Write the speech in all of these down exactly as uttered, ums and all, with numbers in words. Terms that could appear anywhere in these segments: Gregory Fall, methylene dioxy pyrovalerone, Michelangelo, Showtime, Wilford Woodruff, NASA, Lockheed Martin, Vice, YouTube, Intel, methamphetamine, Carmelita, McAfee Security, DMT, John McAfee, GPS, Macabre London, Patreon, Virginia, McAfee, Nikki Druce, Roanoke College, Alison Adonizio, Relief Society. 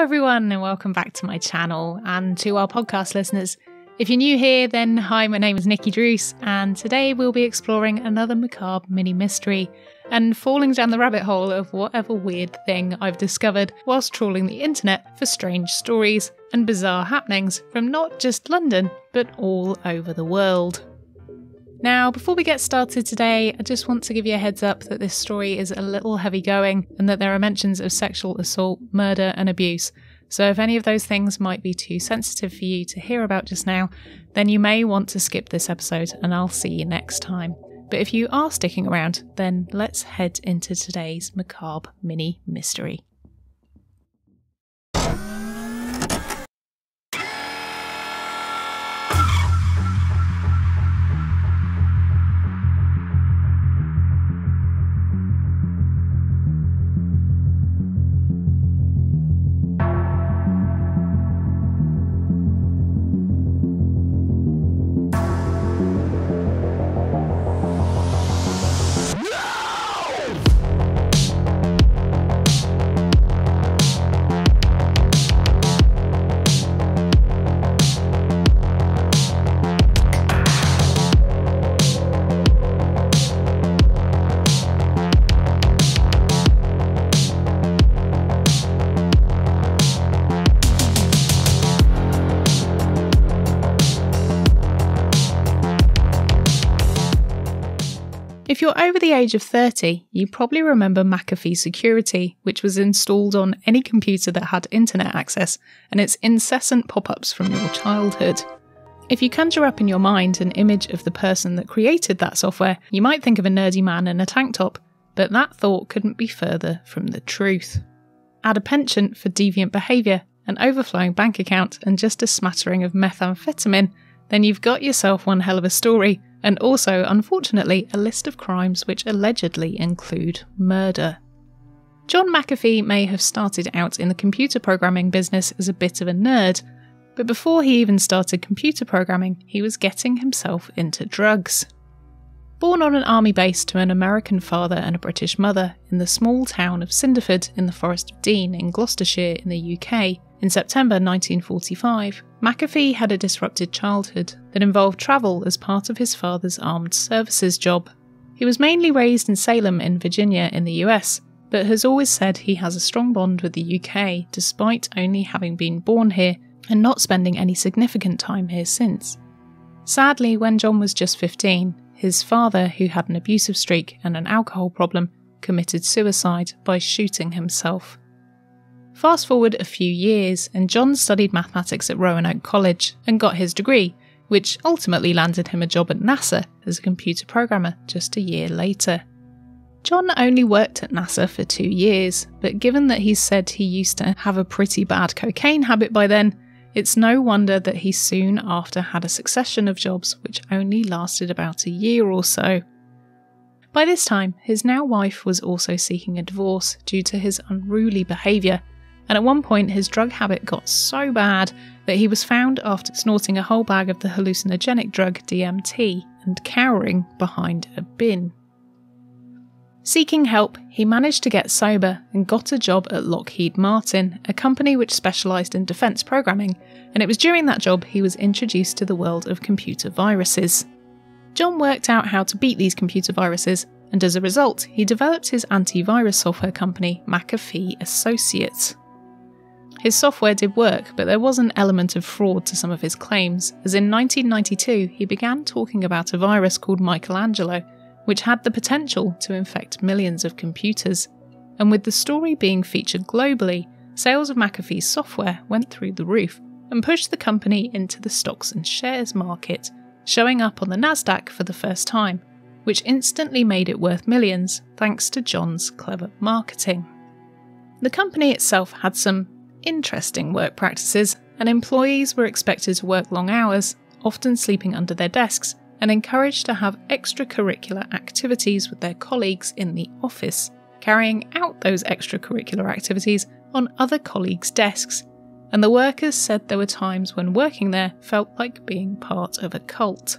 everyone, and welcome back to my channel and to our podcast listeners. If you're new here, then hi, my name is Nikki Druce, and today we'll be exploring another Macabre Mini Mystery and falling down the rabbit hole of whatever weird thing I've discovered whilst trawling the internet for strange stories and bizarre happenings from not just London, but all over the world. Now, before we get started today, I just want to give you a heads up that this story is a little heavy going and that there are mentions of sexual assault, murder and abuse. So if any of those things might be too sensitive for you to hear about just now, then you may want to skip this episode and I'll see you next time. But if you are sticking around, then let's head into today's Macabre Mini Mystery. If you're over the age of thirty, you probably remember McAfee Security, which was installed on any computer that had internet access, and its incessant pop-ups from your childhood. If you conjure up in your mind an image of the person that created that software, you might think of a nerdy man in a tank top, but that thought couldn't be further from the truth. Add a penchant for deviant behaviour, an overflowing bank account, and just a smattering of methamphetamine, then you've got yourself one hell of a story, and also, unfortunately, a list of crimes which allegedly include murder. John McAfee may have started out in the computer programming business as a bit of a nerd, but before he even started computer programming, he was getting himself into drugs. Born on an army base to an American father and a British mother in the small town of Cinderford in the Forest of Dean in Gloucestershire in the U K, in September nineteen forty-five, McAfee had a disrupted childhood that involved travel as part of his father's armed services job. He was mainly raised in Salem in Virginia in the U S, but has always said he has a strong bond with the U K despite only having been born here and not spending any significant time here since. Sadly, when John was just fifteen, his father, who had an abusive streak and an alcohol problem, committed suicide by shooting himself. Fast forward a few years and John studied mathematics at Roanoke College and got his degree, which ultimately landed him a job at NASA as a computer programmer just a year later. John only worked at NASA for two years, but given that he said he used to have a pretty bad cocaine habit by then, it's no wonder that he soon after had a succession of jobs which only lasted about a year or so. By this time, his now wife was also seeking a divorce due to his unruly behaviour, and at one point his drug habit got so bad that he was found after snorting a whole bag of the hallucinogenic drug D M T and cowering behind a bin. Seeking help, he managed to get sober and got a job at Lockheed Martin, a company which specialised in defence programming, and it was during that job he was introduced to the world of computer viruses. John worked out how to beat these computer viruses, and as a result, he developed his antivirus software company, McAfee Associates. His software did work, but there was an element of fraud to some of his claims, as in nineteen ninety-two he began talking about a virus called Michelangelo, which had the potential to infect millions of computers. And with the story being featured globally, sales of McAfee's software went through the roof and pushed the company into the stocks and shares market, showing up on the Nasdaq for the first time, which instantly made it worth millions thanks to John's clever marketing. The company itself had some interesting work practices, and employees were expected to work long hours, often sleeping under their desks, and encouraged to have extracurricular activities with their colleagues in the office, carrying out those extracurricular activities on other colleagues' desks, and the workers said there were times when working there felt like being part of a cult.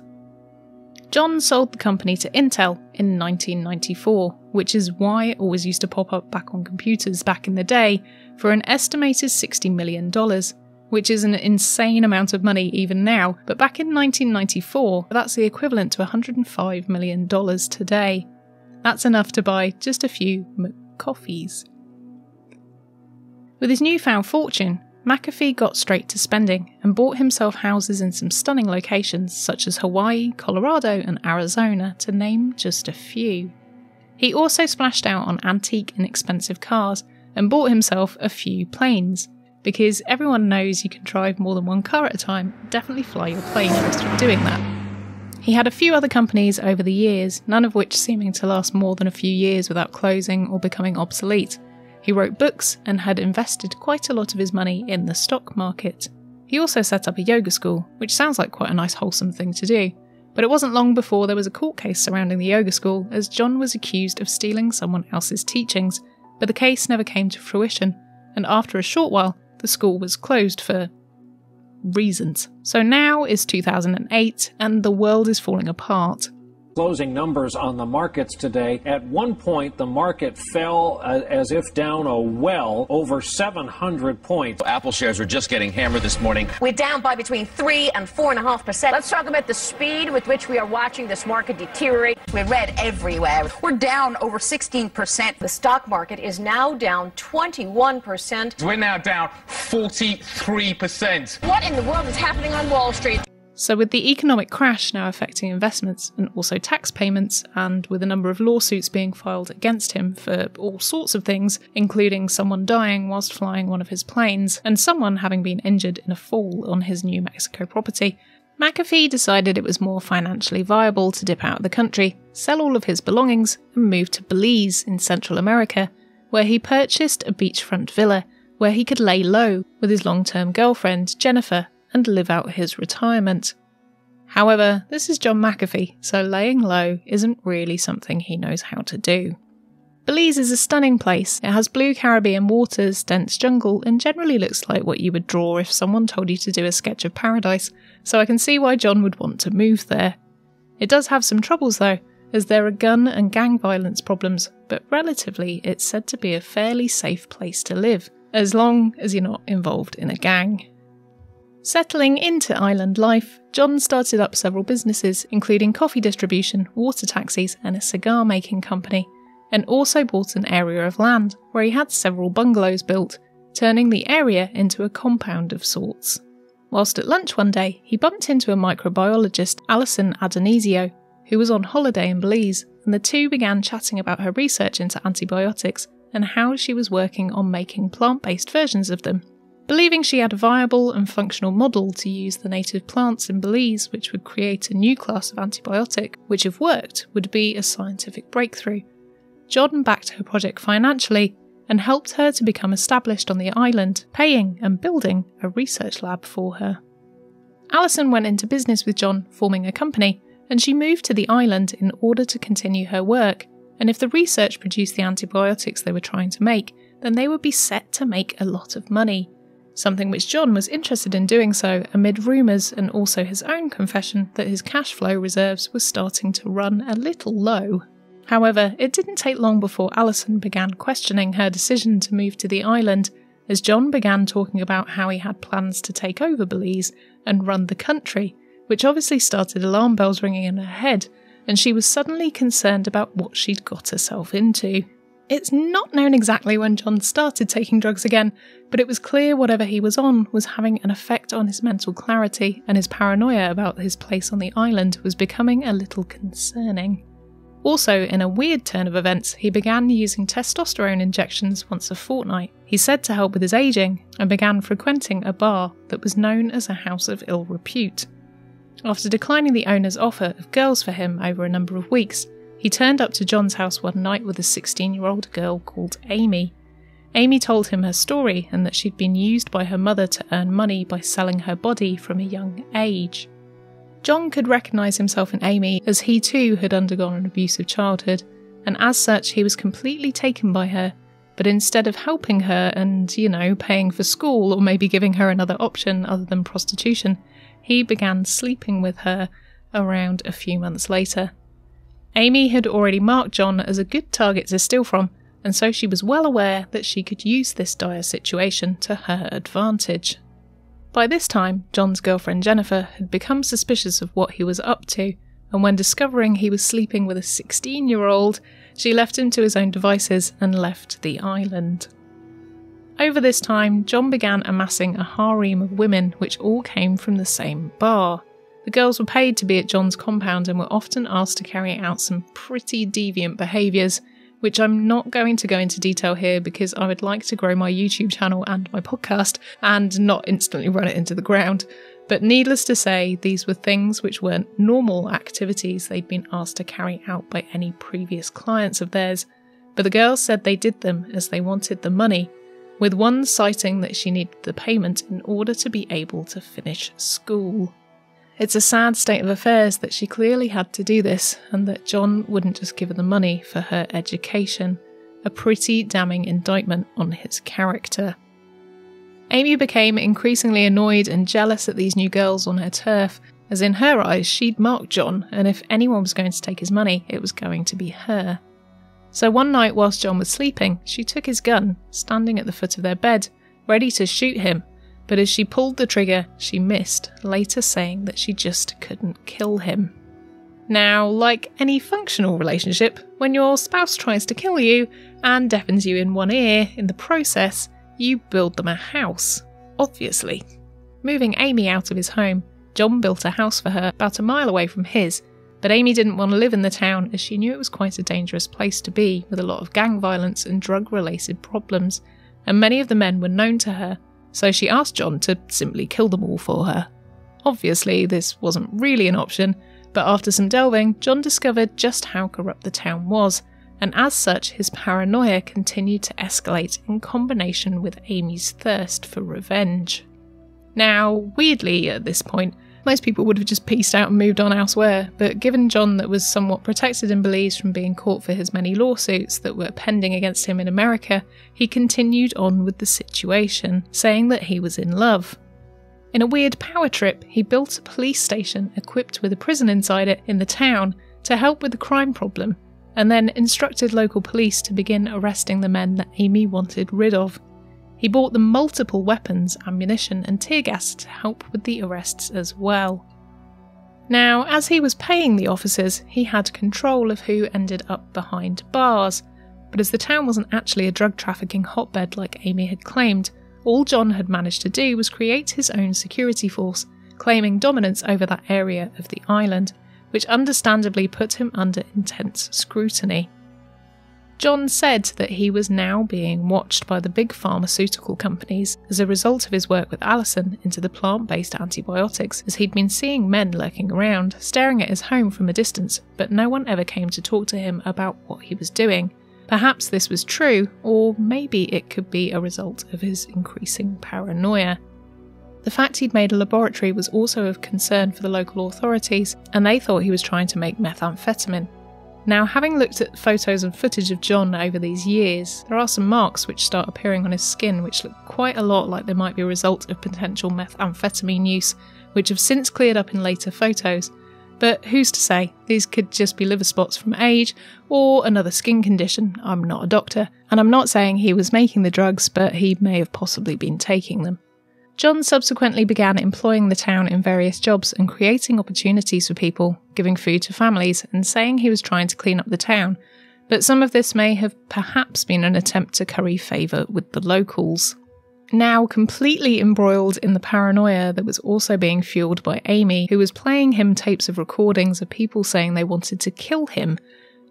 John sold the company to Intel in nineteen ninety-four, which is why it always used to pop up back on computers back in the day, for an estimated sixty million dollars, which is an insane amount of money even now, but back in nineteen ninety-four, that's the equivalent to one hundred five million dollars today. That's enough to buy just a few McCoffees. With his newfound fortune, McAfee got straight to spending and bought himself houses in some stunning locations such as Hawaii, Colorado and Arizona, to name just a few. He also splashed out on antique and expensive cars and bought himself a few planes, because everyone knows you can drive more than one car at a time, definitely fly your plane first from doing that. He had a few other companies over the years, none of which seeming to last more than a few years without closing or becoming obsolete. He wrote books and had invested quite a lot of his money in the stock market. He also set up a yoga school, which sounds like quite a nice wholesome thing to do, but it wasn't long before there was a court case surrounding the yoga school, as John was accused of stealing someone else's teachings, but the case never came to fruition, and after a short while, the school was closed for reasons. So now is two thousand eight and the world is falling apart. Closing numbers on the markets today. At one point, the market fell uh, as if down a well, over seven hundred points. Apple shares are just getting hammered this morning. We're down by between three and four point five percent. Let's talk about the speed with which we are watching this market deteriorate. We're red everywhere. We're down over sixteen percent. The stock market is now down twenty-one percent. We're now down forty-three percent. What in the world is happening on Wall Street? So with the economic crash now affecting investments and also tax payments, and with a number of lawsuits being filed against him for all sorts of things, including someone dying whilst flying one of his planes and someone having been injured in a fall on his New Mexico property, McAfee decided it was more financially viable to dip out of the country, sell all of his belongings and move to Belize in Central America, where he purchased a beachfront villa where he could lay low with his long-term girlfriend Jennifer and live out his retirement. However, this is John McAfee, so laying low isn't really something he knows how to do. Belize is a stunning place. It has blue Caribbean waters, dense jungle, and generally looks like what you would draw if someone told you to do a sketch of paradise, so I can see why John would want to move there. It does have some troubles though, as there are gun and gang violence problems, but relatively it's said to be a fairly safe place to live, as long as you're not involved in a gang. Settling into island life, John started up several businesses, including coffee distribution, water taxis and a cigar making company, and also bought an area of land where he had several bungalows built, turning the area into a compound of sorts. Whilst at lunch one day, he bumped into a microbiologist, Alison Adonizio, who was on holiday in Belize, and the two began chatting about her research into antibiotics and how she was working on making plant-based versions of them. Believing she had a viable and functional model to use the native plants in Belize, which would create a new class of antibiotic, which if worked would be a scientific breakthrough, John backed her project financially and helped her to become established on the island, paying and building a research lab for her. Alison went into business with John, forming a company, and she moved to the island in order to continue her work, and if the research produced the antibiotics they were trying to make, then they would be set to make a lot of money. Something which John was interested in doing so amid rumours and also his own confession that his cash flow reserves were starting to run a little low. However, it didn't take long before Alison began questioning her decision to move to the island, as John began talking about how he had plans to take over Belize and run the country, which obviously started alarm bells ringing in her head, and she was suddenly concerned about what she'd got herself into. It's not known exactly when John started taking drugs again, but it was clear whatever he was on was having an effect on his mental clarity, and his paranoia about his place on the island was becoming a little concerning. Also, in a weird turn of events, he began using testosterone injections once a fortnight. He said to help with his ageing, and began frequenting a bar that was known as a house of ill repute. After declining the owner's offer of girls for him over a number of weeks, he turned up to John's house one night with a sixteen-year-old girl called Amy. Amy told him her story and that she'd been used by her mother to earn money by selling her body from a young age. John could recognise himself in Amy, as he too had undergone an abusive childhood, and as such he was completely taken by her, but instead of helping her and, you know, paying for school or maybe giving her another option other than prostitution, he began sleeping with her around a few months later. Amy had already marked John as a good target to steal from, and so she was well aware that she could use this dire situation to her advantage. By this time, John's girlfriend Jennifer had become suspicious of what he was up to, and when discovering he was sleeping with a sixteen-year-old, she left him to his own devices and left the island. Over this time, John began amassing a harem of women which all came from the same bar. The girls were paid to be at John's compound and were often asked to carry out some pretty deviant behaviours, which I'm not going to go into detail here because I would like to grow my YouTube channel and my podcast and not instantly run it into the ground. But needless to say, these were things which weren't normal activities they'd been asked to carry out by any previous clients of theirs, but the girls said they did them as they wanted the money, with one citing that she needed the payment in order to be able to finish school. It's a sad state of affairs that she clearly had to do this, and that John wouldn't just give her the money for her education, a pretty damning indictment on his character. Amy became increasingly annoyed and jealous at these new girls on her turf, as in her eyes she'd marked John, and if anyone was going to take his money, it was going to be her. So one night whilst John was sleeping, she took his gun, standing at the foot of their bed, ready to shoot him, but as she pulled the trigger, she missed, later saying that she just couldn't kill him. Now, like any functional relationship, when your spouse tries to kill you and deafens you in one ear in the process, you build them a house, obviously. Moving Amy out of his home, John built a house for her about a mile away from his, but Amy didn't want to live in the town as she knew it was quite a dangerous place to be with a lot of gang violence and drug-related problems, and many of the men were known to her, so she asked John to simply kill them all for her. Obviously, this wasn't really an option, but after some delving, John discovered just how corrupt the town was, and as such his paranoia continued to escalate in combination with Amy's thirst for revenge. Now, weirdly at this point, most people would have just peaced out and moved on elsewhere, but given John that was somewhat protected in Belize from being caught for his many lawsuits that were pending against him in America, he continued on with the situation, saying that he was in love. In a weird power trip, he built a police station equipped with a prison inside it in the town to help with the crime problem, and then instructed local police to begin arresting the men that Amy wanted rid of. He bought them multiple weapons, ammunition and tear gas to help with the arrests as well. Now, as he was paying the officers, he had control of who ended up behind bars, but as the town wasn't actually a drug trafficking hotbed like Amy had claimed, all John had managed to do was create his own security force, claiming dominance over that area of the island, which understandably put him under intense scrutiny. John said that he was now being watched by the big pharmaceutical companies as a result of his work with Alison into the plant-based antibiotics, as he'd been seeing men lurking around, staring at his home from a distance, but no one ever came to talk to him about what he was doing. Perhaps this was true, or maybe it could be a result of his increasing paranoia. The fact he'd made a laboratory was also of concern for the local authorities, and they thought he was trying to make methamphetamine. Now, having looked at photos and footage of John over these years, there are some marks which start appearing on his skin which look quite a lot like they might be a result of potential methamphetamine use, which have since cleared up in later photos. But who's to say? These could just be liver spots from age, or another skin condition. I'm not a doctor, and I'm not saying he was making the drugs, but he may have possibly been taking them. John subsequently began employing the town in various jobs and creating opportunities for people, giving food to families and saying he was trying to clean up the town, but some of this may have perhaps been an attempt to curry favour with the locals. Now completely embroiled in the paranoia that was also being fuelled by Amy, who was playing him tapes of recordings of people saying they wanted to kill him,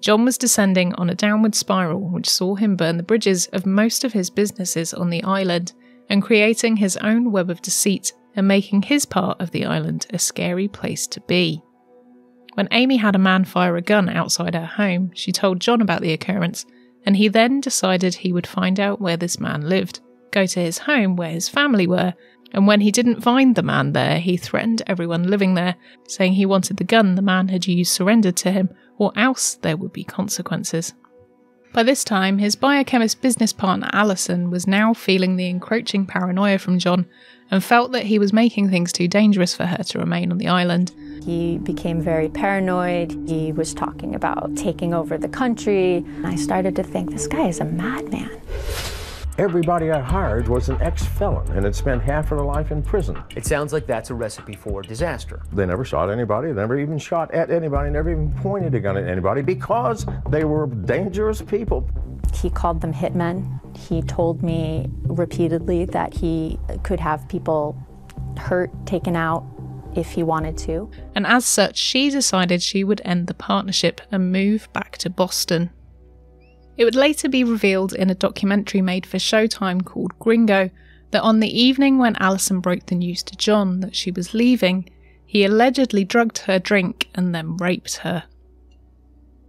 John was descending on a downward spiral which saw him burn the bridges of most of his businesses on the island, and creating his own web of deceit and making his part of the island a scary place to be. When Amy had a man fire a gun outside her home, she told John about the occurrence, and he then decided he would find out where this man lived, go to his home where his family were, and when he didn't find the man there, he threatened everyone living there, saying he wanted the gun the man had used surrendered to him, or else there would be consequences. By this time, his biochemist business partner Alison was now feeling the encroaching paranoia from John and felt that he was making things too dangerous for her to remain on the island. He became very paranoid. He was talking about taking over the country. And I started to think, this guy is a madman. Everybody I hired was an ex-felon and had spent half of their life in prison. It sounds like that's a recipe for disaster. They never shot anybody, they never even shot at anybody, never even pointed a gun at anybody because they were dangerous people. He called them hitmen. He told me repeatedly that he could have people hurt, taken out, if he wanted to. And as such, she decided she would end the partnership and move back to Boston. It would later be revealed in a documentary made for Showtime called Gringo that on the evening when Alison broke the news to John that she was leaving, he allegedly drugged her drink and then raped her.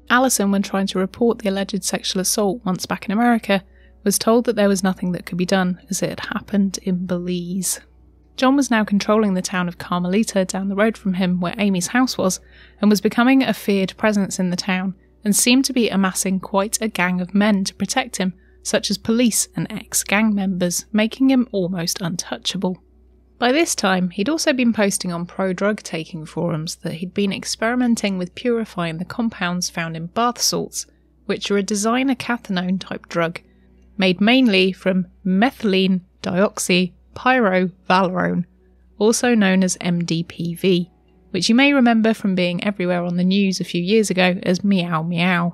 Alison, when trying to report the alleged sexual assault once back in America, was told that there was nothing that could be done as it had happened in Belize. John was now controlling the town of Carmelita down the road from him where Amy's house was, and was becoming a feared presence in the town and seemed to be amassing quite a gang of men to protect him, such as police and ex-gang members, making him almost untouchable. By this time, he'd also been posting on pro-drug taking forums that he'd been experimenting with purifying the compounds found in bath salts, which are a designer-cathinone type drug, made mainly from methylene dioxy pyrovalerone, also known as M D P V, which you may remember from being everywhere on the news a few years ago as meow meow.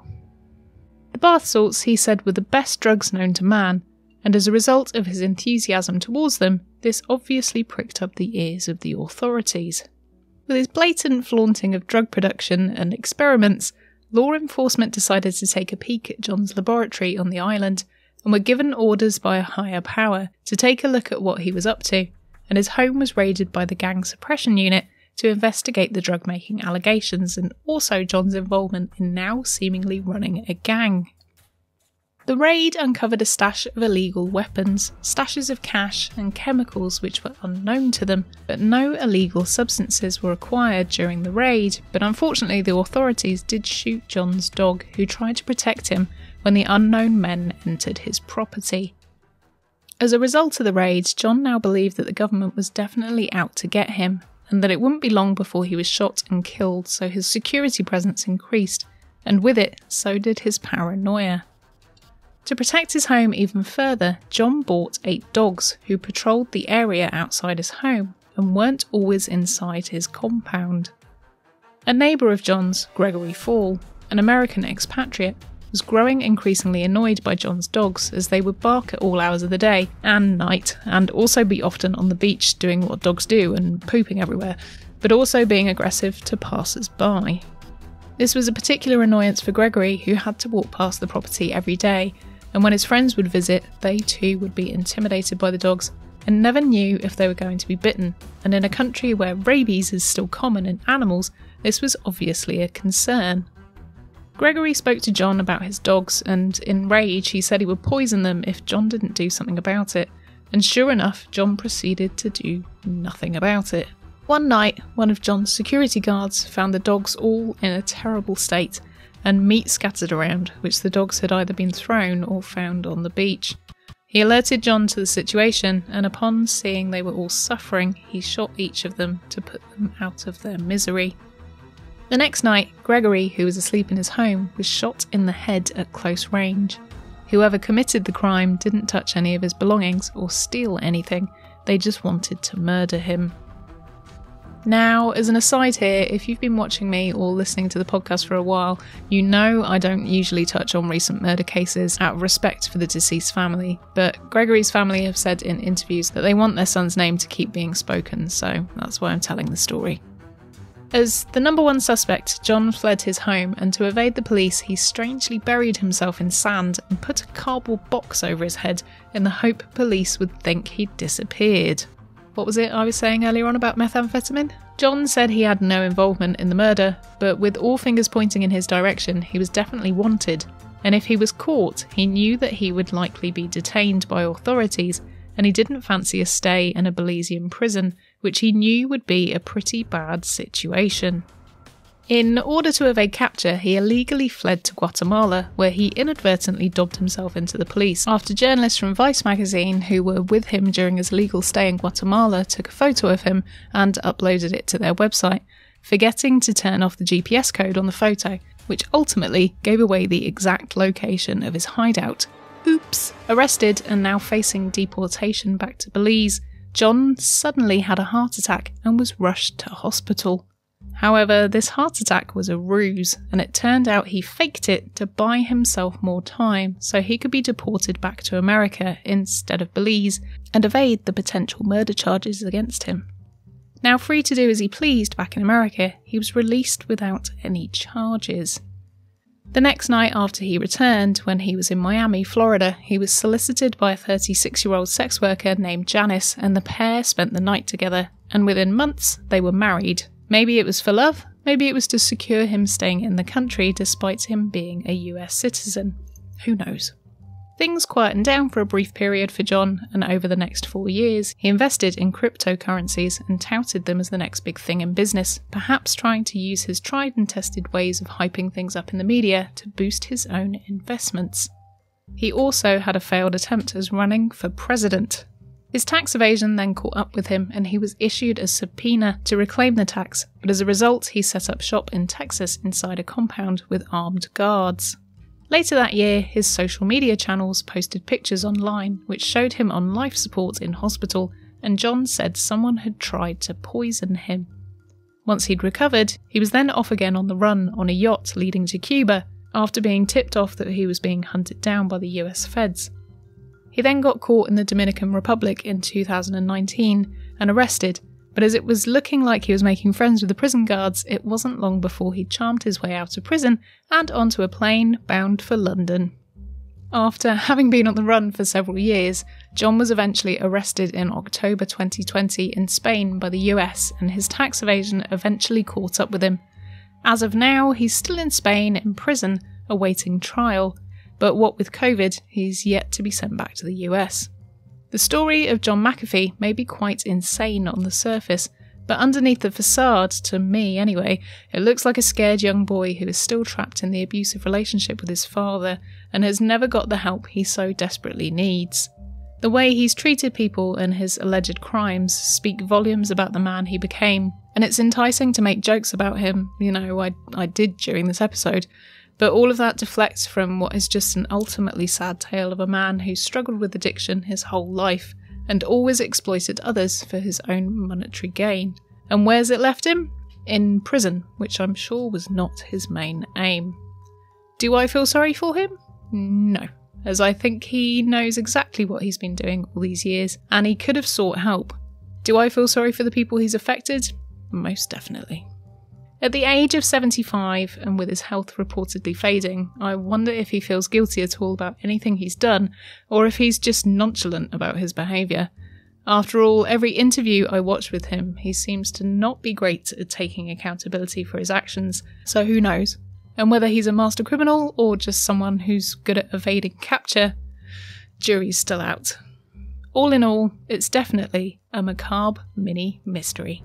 The bath salts, he said, were the best drugs known to man, and as a result of his enthusiasm towards them, this obviously pricked up the ears of the authorities. With his blatant flaunting of drug production and experiments, law enforcement decided to take a peek at John's laboratory on the island, and were given orders by a higher power to take a look at what he was up to, and his home was raided by the Gang Suppression Unit to investigate the drug-making allegations and also John's involvement in now seemingly running a gang. The raid uncovered a stash of illegal weapons, stashes of cash and chemicals which were unknown to them, but no illegal substances were acquired during the raid, but unfortunately the authorities did shoot John's dog, who tried to protect him when the unknown men entered his property. As a result of the raid, John now believed that the government was definitely out to get him, and that it wouldn't be long before he was shot and killed, so his security presence increased, and with it, so did his paranoia. To protect his home even further, John bought eight dogs who patrolled the area outside his home and weren't always inside his compound. A neighbour of John's, Gregory Fall, an American expatriate, was growing increasingly annoyed by John's dogs as they would bark at all hours of the day and night, and also be often on the beach doing what dogs do and pooping everywhere, but also being aggressive to passers-by. This was a particular annoyance for Gregory, who had to walk past the property every day, and when his friends would visit, they too would be intimidated by the dogs and never knew if they were going to be bitten, and in a country where rabies is still common in animals, this was obviously a concern. Gregory spoke to John about his dogs, and in rage he said he would poison them if John didn't do something about it, and sure enough, John proceeded to do nothing about it. One night, one of John's security guards found the dogs all in a terrible state, and meat scattered around, which the dogs had either been thrown or found on the beach. He alerted John to the situation, and upon seeing they were all suffering, he shot each of them to put them out of their misery. The next night, Gregory, who was asleep in his home, was shot in the head at close range. Whoever committed the crime didn't touch any of his belongings or steal anything, they just wanted to murder him. Now, as an aside here, if you've been watching me or listening to the podcast for a while, you know I don't usually touch on recent murder cases out of respect for the deceased family, but Gregory's family have said in interviews that they want their son's name to keep being spoken, so that's why I'm telling the story. As the number one suspect, John fled his home, and to evade the police, he strangely buried himself in sand and put a cardboard box over his head in the hope police would think he'd disappeared. What was it I was saying earlier on about methamphetamine? John said he had no involvement in the murder, but with all fingers pointing in his direction, he was definitely wanted, and if he was caught, he knew that he would likely be detained by authorities, and he didn't fancy a stay in a Belizean prison, which he knew would be a pretty bad situation. In order to evade capture, he illegally fled to Guatemala, where he inadvertently dobbed himself into the police after journalists from Vice magazine who were with him during his legal stay in Guatemala took a photo of him and uploaded it to their website, forgetting to turn off the G P S code on the photo, which ultimately gave away the exact location of his hideout. Oops! Arrested and now facing deportation back to Belize, John suddenly had a heart attack and was rushed to hospital. However, this heart attack was a ruse, and it turned out he faked it to buy himself more time so he could be deported back to America instead of Belize and evade the potential murder charges against him. Now free to do as he pleased back in America, he was released without any charges. The next night after he returned, when he was in Miami, Florida, he was solicited by a thirty-six-year-old sex worker named Janice, and the pair spent the night together, and within months they were married. Maybe it was for love, maybe it was to secure him staying in the country despite him being a U S citizen. Who knows? Things quietened down for a brief period for John, and over the next four years, he invested in cryptocurrencies and touted them as the next big thing in business, perhaps trying to use his tried and tested ways of hyping things up in the media to boost his own investments. He also had a failed attempt as running for president. His tax evasion then caught up with him, and he was issued a subpoena to reclaim the tax, but as a result he set up shop in Texas inside a compound with armed guards. Later that year, his social media channels posted pictures online which showed him on life support in hospital, and John said someone had tried to poison him. Once he'd recovered, he was then off again on the run on a yacht leading to Cuba, after being tipped off that he was being hunted down by the U S feds. He then got caught in the Dominican Republic in two thousand nineteen and arrested, but as it was looking like he was making friends with the prison guards, it wasn't long before he charmed his way out of prison and onto a plane bound for London. After having been on the run for several years, John was eventually arrested in October twenty twenty in Spain by the U S, and his tax evasion eventually caught up with him. As of now, he's still in Spain in prison, awaiting trial. But what with COVID, he's yet to be sent back to the U S. The story of John McAfee may be quite insane on the surface, but underneath the facade, to me anyway, it looks like a scared young boy who is still trapped in the abusive relationship with his father and has never got the help he so desperately needs. The way he's treated people and his alleged crimes speak volumes about the man he became, and it's enticing to make jokes about him, you know, I, I did during this episode, but all of that deflects from what is just an ultimately sad tale of a man who struggled with addiction his whole life and always exploited others for his own monetary gain. And where's it left him? In prison, which I'm sure was not his main aim. Do I feel sorry for him? No, as I think he knows exactly what he's been doing all these years and he could have sought help. Do I feel sorry for the people he's affected? Most definitely. At the age of seventy-five, and with his health reportedly fading, I wonder if he feels guilty at all about anything he's done, or if he's just nonchalant about his behaviour. After all, every interview I watch with him, he seems to not be great at taking accountability for his actions, so who knows? And whether he's a master criminal or just someone who's good at evading capture, jury's still out. All in all, it's definitely a macabre mini mystery.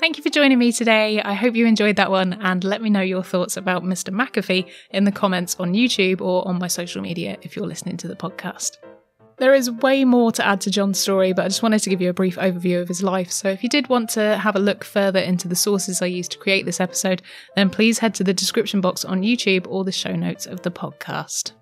Thank you for joining me today. I hope you enjoyed that one, and let me know your thoughts about Mister McAfee in the comments on YouTube or on my social media if you're listening to the podcast. There is way more to add to John's story, but I just wanted to give you a brief overview of his life, so if you did want to have a look further into the sources I used to create this episode, then please head to the description box on YouTube or the show notes of the podcast.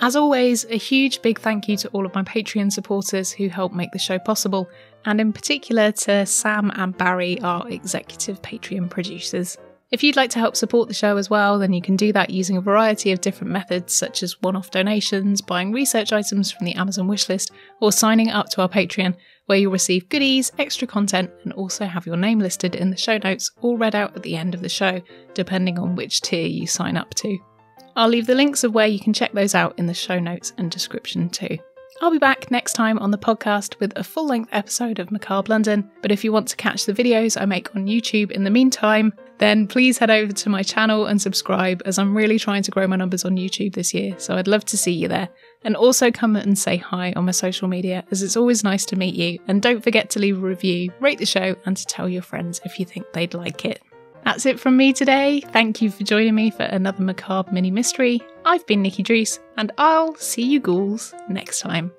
As always, a huge big thank you to all of my Patreon supporters who help make the show possible, and in particular to Sam and Barry, our executive Patreon producers. If you'd like to help support the show as well, then you can do that using a variety of different methods, such as one-off donations, buying research items from the Amazon wishlist, or signing up to our Patreon, where you'll receive goodies, extra content, and also have your name listed in the show notes or read out at the end of the show, depending on which tier you sign up to. I'll leave the links of where you can check those out in the show notes and description too. I'll be back next time on the podcast with a full-length episode of Macabre London, but if you want to catch the videos I make on YouTube in the meantime, then please head over to my channel and subscribe, as I'm really trying to grow my numbers on YouTube this year, so I'd love to see you there. And also come and say hi on my social media, as it's always nice to meet you. And don't forget to leave a review, rate the show, and to tell your friends if you think they'd like it. That's it from me today. Thank you for joining me for another Macabre Mini Mystery. I've been Nikki Druce, and I'll see you ghouls next time.